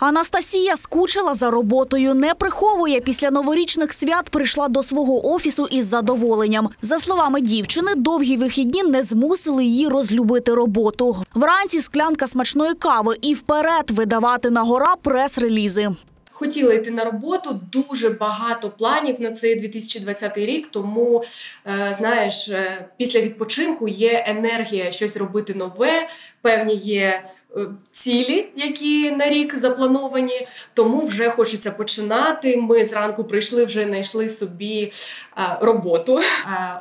Анастасія скучила за роботою. Не приховує, після новорічних свят прийшла до свого офісу із задоволенням. За словами дівчини, довгі вихідні не змусили її розлюбити роботу. Вранці склянка смачної кави і вперед видавати нагора прес-релізи. Хотіла йти на роботу, дуже багато планів на цей 2020 рік, тому, знаєш, після відпочинку є енергія щось робити нове, певні є цілі, які на рік заплановані, тому вже хочеться починати. Ми зранку прийшли, вже знайшли собі роботу,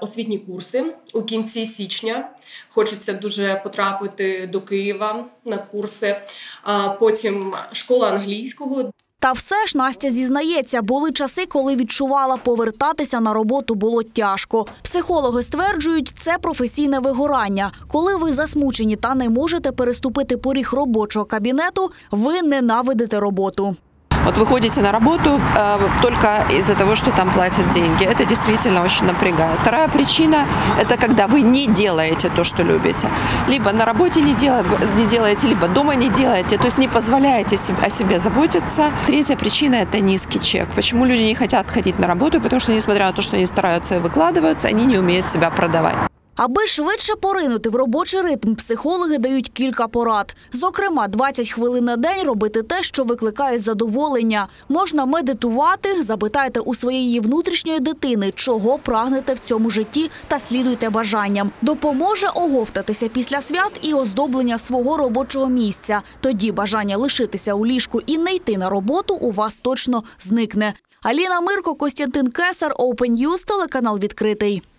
освітні курси у кінці січня. Хочеться дуже потрапити до Києва на курси, потім школа англійського. Та все ж Настя зізнається, були часи, коли відчувала, повертатися на роботу було тяжко. Психологи стверджують, це професійне вигорання. Коли ви засмучені та не можете переступити поріг робочого кабінету, ви ненавидите роботу. Вот вы ходите на работу только из-за того, что там платят деньги. Это действительно очень напрягает. Вторая причина – это когда вы не делаете то, что любите. Либо на работе не делаете, либо дома не делаете. То есть не позволяете о себе заботиться. Третья причина – это низкий чек. Почему люди не хотят ходить на работу? Потому что, несмотря на то, что они стараются и выкладываются, они не умеют себя продавать. Аби швидше поринути в робочий ритм, психологи дають кілька порад. Зокрема, 20 хвилин на день робити те, що викликає задоволення. Можна медитувати, запитайте у своєї внутрішньої дитини, чого прагнете в цьому житті, та слідуйте бажанням. Допоможе оговтатися після свят і оздоблення свого робочого місця. Тоді бажання лишитися у ліжку і не йти на роботу у вас точно зникне. Аліна Мирко, Костянтин Кесар, Open News, телеканал «Відкритий».